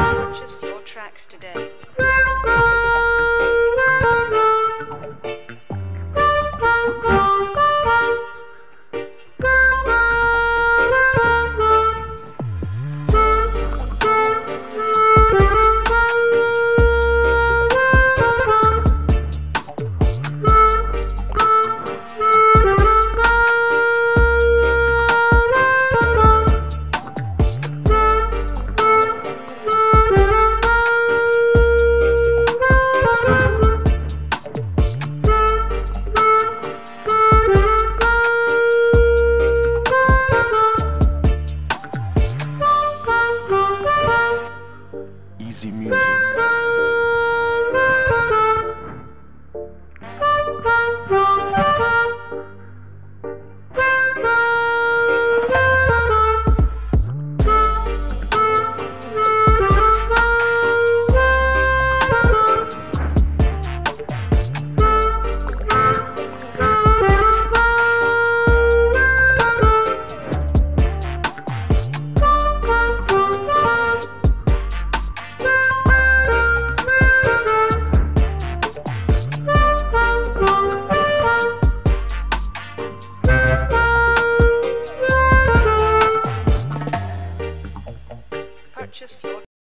Purchase your tracks today. Easy music. Just